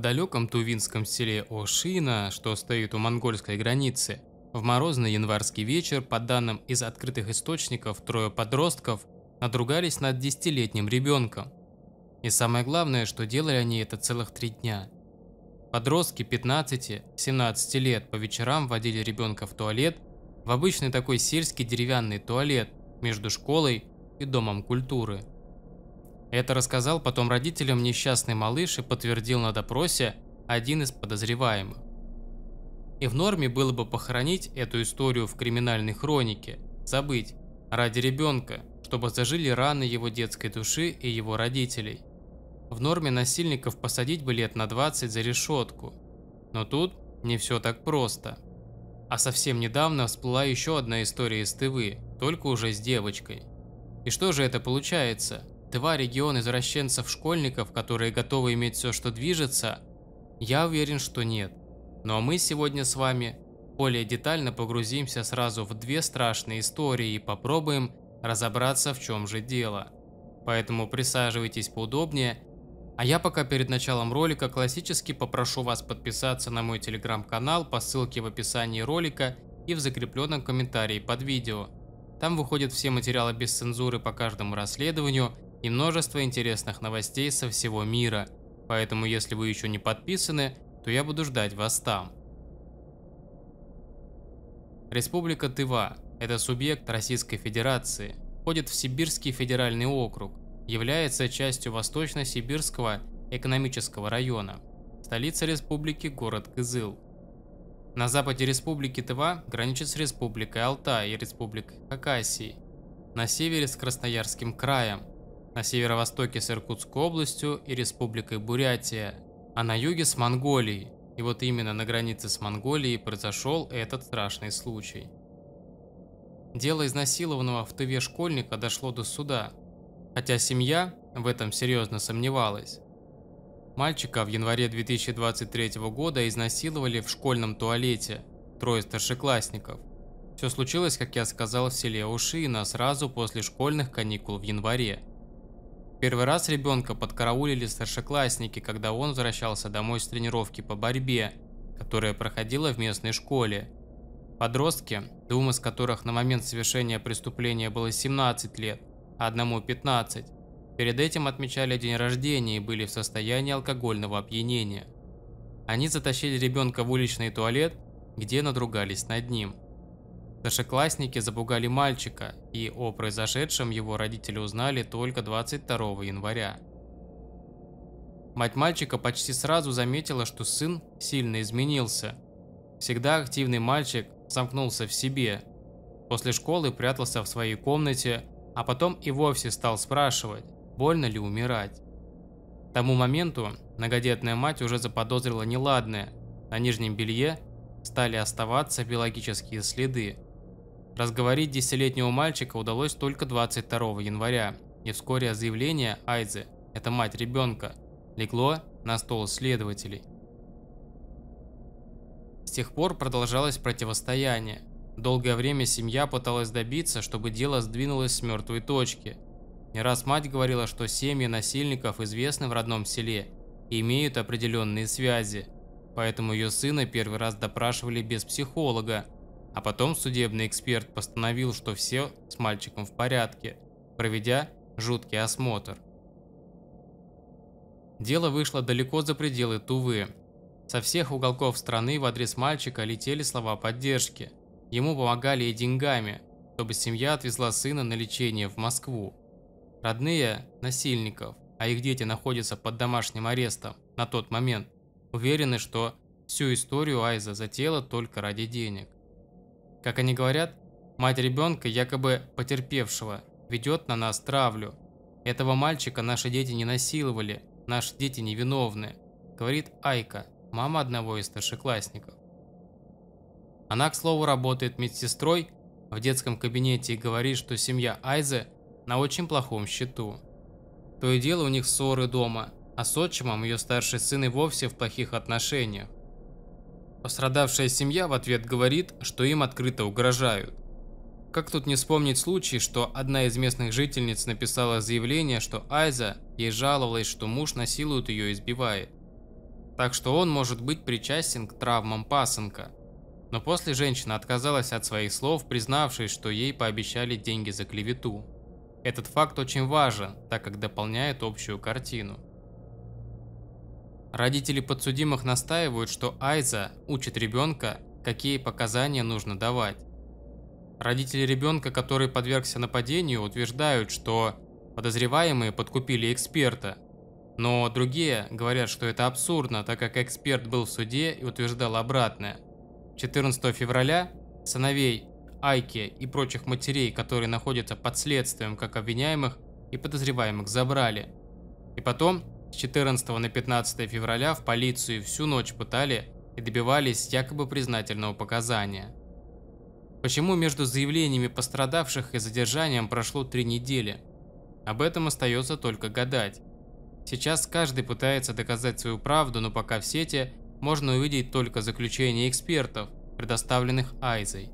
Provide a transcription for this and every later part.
далеком тувинском селе Ошина, что стоит у монгольской границы, в морозный январский вечер, по данным из открытых источников, 3 подростков надругались над 10-летним ребенком. И самое главное, что делали они это целых 3 дня. Подростки 15-17 лет по вечерам водили ребенка в туалет, в обычный такой сельский деревянный туалет между школой и Домом культуры. Это рассказал потом родителям несчастный малыш и подтвердил на допросе один из подозреваемых. И в норме было бы похоронить эту историю в криминальной хронике, забыть, ради ребенка, чтобы зажили раны его детской души и его родителей. В норме насильников посадить бы лет на 20 за решетку. Но тут не все так просто. А совсем недавно всплыла еще одна история из Тывы, только уже с девочкой. И что же это получается? Тыва – регион извращенцев-школьников, которые готовы иметь все, что движется? Я уверен, что нет. Но мы сегодня с вами более детально погрузимся сразу в 2 страшные истории и попробуем разобраться, в чем же дело. Поэтому присаживайтесь поудобнее. А я пока перед началом ролика классически попрошу вас подписаться на мой телеграм-канал по ссылке в описании ролика и в закрепленном комментарии под видео. Там выходят все материалы без цензуры по каждому расследованию и множество интересных новостей со всего мира. Поэтому, если вы еще не подписаны, то я буду ждать вас там. Республика Тыва – это субъект Российской Федерации, входит в Сибирский федеральный округ, является частью Восточно-Сибирского экономического района. Столица республики – город Кызыл. На западе республики Тыва граничит с Республикой Алтай и Республикой Хакасии, на севере с Красноярским краем, на северо-востоке с Иркутской областью и Республикой Бурятия, а на юге с Монголией. И вот именно на границе с Монголией произошел этот страшный случай. Дело изнасилованного в Тыве школьника дошло до суда, хотя семья в этом серьезно сомневалась. Мальчика в январе 2023 года изнасиловали в школьном туалете 3 старшеклассников. Все случилось, как я сказал, в селе Ушино сразу после школьных каникул в январе. Первый раз ребенка подкараулили старшеклассники, когда он возвращался домой с тренировки по борьбе, которая проходила в местной школе. Подростки, 2 из которых на момент совершения преступления было 17 лет, а одному 15, перед этим отмечали день рождения и были в состоянии алкогольного опьянения. Они затащили ребенка в уличный туалет, где надругались над ним. Старшеклассники запугали мальчика, и о произошедшем его родители узнали только 22 января. Мать мальчика почти сразу заметила, что сын сильно изменился. Всегда активный мальчик замкнулся в себе, после школы прятался в своей комнате, а потом и вовсе стал спрашивать, больно ли умирать. К тому моменту многодетная мать уже заподозрила неладное, на нижнем белье стали оставаться биологические следы. Разговорить 10-летнего мальчика удалось только 22 января, и вскоре заявление Айдзе, это мать ребенка, легло на стол следователей. С тех пор продолжалось противостояние. Долгое время семья пыталась добиться, чтобы дело сдвинулось с мертвой точки. Не раз мать говорила, что семьи насильников известны в родном селе и имеют определенные связи, поэтому ее сына первый раз допрашивали без психолога, а потом судебный эксперт постановил, что все с мальчиком в порядке, проведя жуткий осмотр. Дело вышло далеко за пределы Тувы. Со всех уголков страны в адрес мальчика летели слова поддержки. Ему помогали и деньгами, чтобы семья отвезла сына на лечение в Москву. Родные насильников, а их дети находятся под домашним арестом на тот момент, уверены, что всю историю Айза затеяла только ради денег. Как они говорят, мать ребенка, якобы потерпевшего, ведет на нас травлю. Этого мальчика наши дети не насиловали, наши дети невиновны, говорит Айка, мама одного из старшеклассников. Она, к слову, работает медсестрой в детском кабинете и говорит, что семья Айзы на очень плохом счету. То и дело у них ссоры дома, а с отчимом ее старший сын и вовсе в плохих отношениях. Пострадавшая семья в ответ говорит, что им открыто угрожают. Как тут не вспомнить случай, что одна из местных жительниц написала заявление, что Айза ей жаловалась, что муж насилует ее и избивает. так что он может быть причастен к травмам пасынка. Но после женщина отказалась от своих слов, признавшись, что ей пообещали деньги за клевету. Этот факт очень важен, так как дополняет общую картину. Родители подсудимых настаивают, что Айза учит ребенка, какие показания нужно давать. Родители ребенка, который подвергся нападению, утверждают, что подозреваемые подкупили эксперта. Но другие говорят, что это абсурдно, так как эксперт был в суде и утверждал обратное. 14 февраля сыновей Айки и прочих матерей, которые находятся под следствием как обвиняемых и подозреваемых, забрали. И потом с 14 на 15 февраля в полицию всю ночь пытали и добивались якобы признательного показания. Почему между заявлениями пострадавших и задержанием прошло 3 недели? Об этом остается только гадать. Сейчас каждый пытается доказать свою правду, но пока в сети можно увидеть только заключения экспертов, предоставленных Айзой.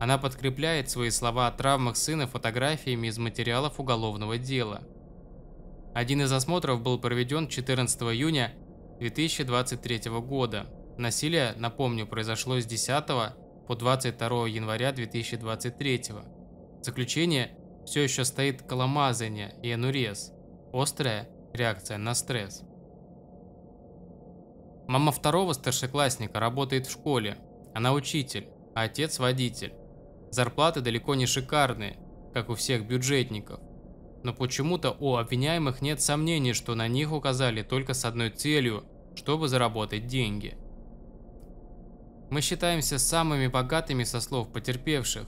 Она подкрепляет свои слова о травмах сына фотографиями из материалов уголовного дела. Один из осмотров был проведен 14 июня 2023 года. Насилие, напомню, произошло с 10 по 22 января 2023. В заключении все еще стоит коломазание и энурез – острая реакция на стресс. Мама второго старшеклассника работает в школе. Она учитель, а отец – водитель. Зарплаты далеко не шикарные, как у всех бюджетников. Но почему-то у обвиняемых нет сомнений, что на них указали только с одной целью, чтобы заработать деньги. Мы считаемся самыми богатыми со слов потерпевших.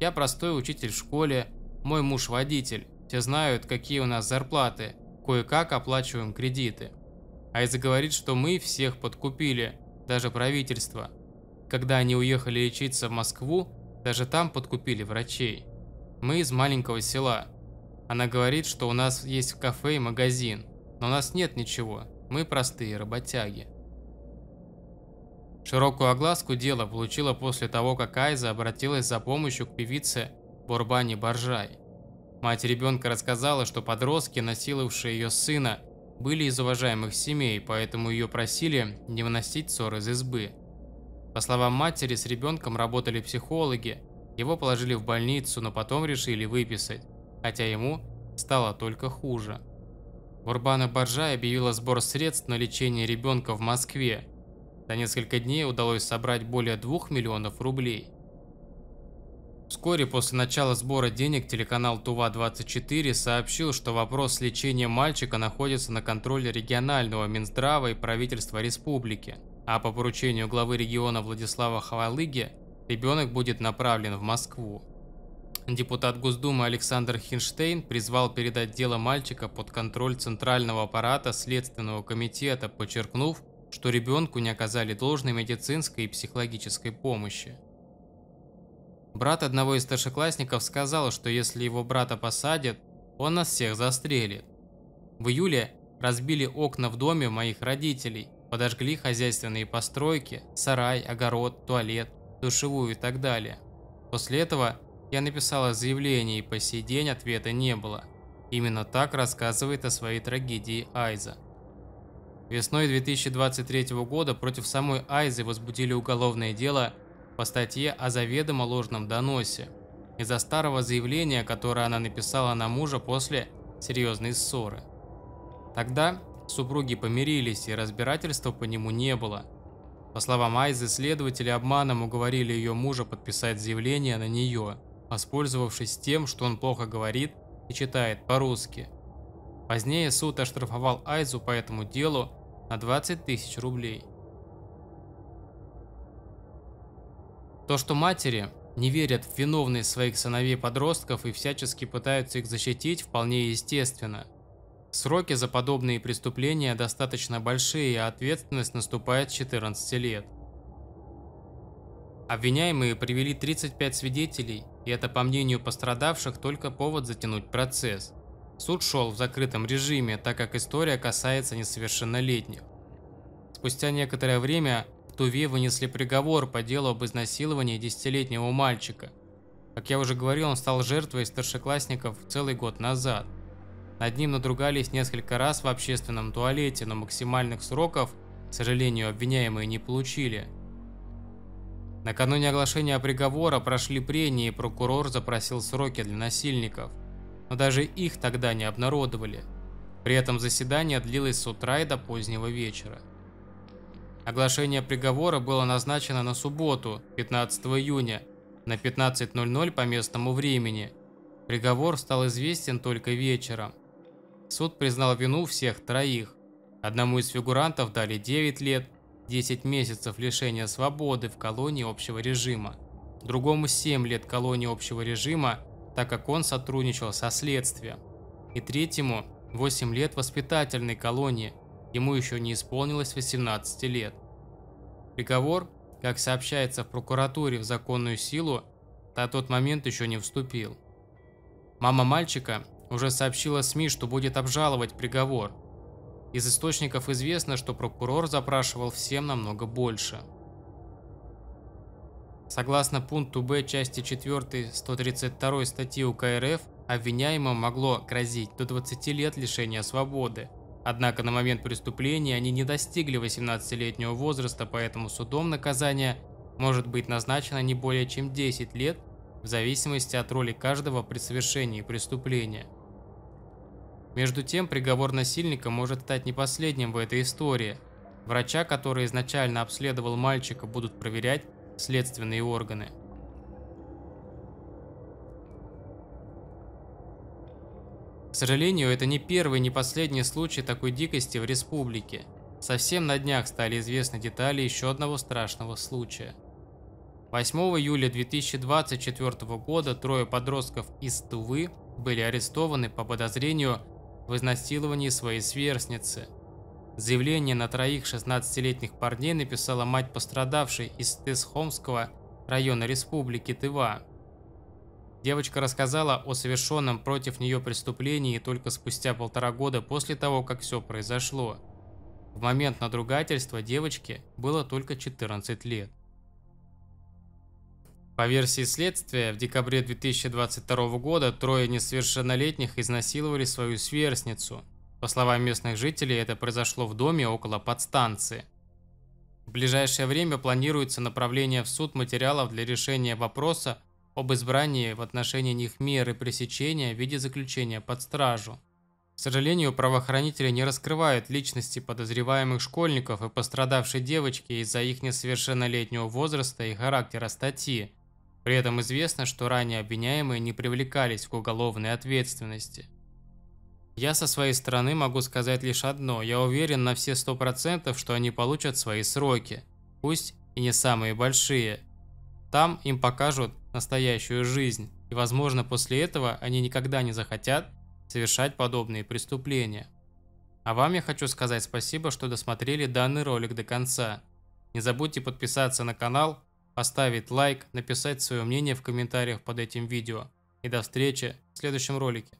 Я простой учитель в школе, мой муж водитель, все знают, какие у нас зарплаты, кое-как оплачиваем кредиты. Айза говорит, что мы всех подкупили, даже правительство. Когда они уехали лечиться в Москву, даже там подкупили врачей. Мы из маленького села. Она говорит, что у нас есть кафе и магазин, но у нас нет ничего, мы простые работяги. Широкую огласку дело получило после того, как Айза обратилась за помощью к певице Бурбани Боржай. Мать ребенка рассказала, что подростки, насиловавшие ее сына, были из уважаемых семей, поэтому ее просили не выносить ссор из избы. По словам матери, с ребенком работали психологи, его положили в больницу, но потом решили выписать, хотя ему стало только хуже. Урбана Боржа объявила сбор средств на лечение ребенка в Москве. За несколько дней удалось собрать более 2 миллионов рублей. Вскоре после начала сбора денег телеканал Тува-24 сообщил, что вопрос с лечением мальчика находится на контроле регионального Минздрава и правительства республики, а по поручению главы региона Владислава Ховалыге ребенок будет направлен в Москву. Депутат Госдумы Александр Хинштейн призвал передать дело мальчика под контроль Центрального аппарата Следственного комитета, подчеркнув, что ребенку не оказали должной медицинской и психологической помощи. Брат одного из старшеклассников сказал, что если его брата посадят, он нас всех застрелит. В июле разбили окна в доме моих родителей, подожгли хозяйственные постройки, сарай, огород, туалет, душевую и так далее. После этого я написала заявление, и по сей день ответа не было. Именно так рассказывает о своей трагедии Айза. Весной 2023 года против самой Айзы возбудили уголовное дело по статье о заведомо ложном доносе из-за старого заявления, которое она написала на мужа после серьезной ссоры. Тогда супруги помирились, и разбирательства по нему не было. По словам Айзы, следователи обманом уговорили ее мужа подписать заявление на нее, воспользовавшись тем, что он плохо говорит и читает по-русски. Позднее суд оштрафовал Айзу по этому делу на 20 тысяч рублей. То, что матери не верят в виновность своих сыновей-подростков и всячески пытаются их защитить, вполне естественно. Сроки за подобные преступления достаточно большие, а ответственность наступает с 14 лет. Обвиняемые привели 35 свидетелей, и это, по мнению пострадавших, только повод затянуть процесс. Суд шел в закрытом режиме, так как история касается несовершеннолетних. Спустя некоторое время в Туве вынесли приговор по делу об изнасиловании 10-летнего мальчика. Как я уже говорил, он стал жертвой старшеклассников целый год назад. Над ним надругались несколько раз в общественном туалете, но максимальных сроков К сожалению, обвиняемые не получили. Накануне оглашения приговора прошли прения, и прокурор запросил сроки для насильников, но даже их тогда не обнародовали. При этом заседание длилось с утра и до позднего вечера. Оглашение приговора было назначено на субботу, 15 июня, на 15:00 по местному времени. Приговор стал известен только вечером. Суд признал вину всех троих. Одному из фигурантов дали 9 лет, 10 месяцев лишения свободы в колонии общего режима. Другому 7 лет колонии общего режима, так как он сотрудничал со следствием. И третьему 8 лет воспитательной колонии, ему еще не исполнилось 18 лет. Приговор, как сообщается в прокуратуре, в законную силу на тот момент еще не вступил. Мама мальчика уже сообщила СМИ, что будет обжаловать приговор. Из источников известно, что прокурор запрашивал всем намного больше. Согласно пункту Б части 4 132 статьи УК РФ, обвиняемым могло грозить до 20 лет лишения свободы. Однако на момент преступления они не достигли 18-летнего возраста, поэтому судом наказание может быть назначено не более чем 10 лет, в зависимости от роли каждого при совершении преступления. Между тем, приговор насильника может стать не последним в этой истории. Врача, который изначально обследовал мальчика, будут проверять следственные органы. К сожалению, это не первый и не последний случай такой дикости в республике. Совсем на днях стали известны детали еще одного страшного случая. 8 июля 2024 года трое подростков из Тувы были арестованы по подозрению в изнасиловании своей сверстницы. Заявление на троих 16-летних парней написала мать пострадавшей из Тесхомского района республики Тыва. Девочка рассказала о совершенном против нее преступлении только спустя 1,5 года после того, как все произошло. В момент надругательства девочке было только 14 лет. По версии следствия, в декабре 2022 года трое несовершеннолетних изнасиловали свою сверстницу. По словам местных жителей, это произошло в доме около подстанции. В ближайшее время планируется направление в суд материалов для решения вопроса об избрании в отношении них меры пресечения в виде заключения под стражу. К сожалению, правоохранители не раскрывают личности подозреваемых школьников и пострадавшей девочки из-за их несовершеннолетнего возраста и характера статьи. При этом известно, что ранее обвиняемые не привлекались к уголовной ответственности. Я со своей стороны могу сказать лишь одно: я уверен на все 100%, что они получат свои сроки, пусть и не самые большие. Там им покажут настоящую жизнь, и, возможно, после этого они никогда не захотят совершать подобные преступления. А вам я хочу сказать спасибо, что досмотрели данный ролик до конца. Не забудьте подписаться на канал, поставить лайк, написать свое мнение в комментариях под этим видео. И до встречи в следующем ролике.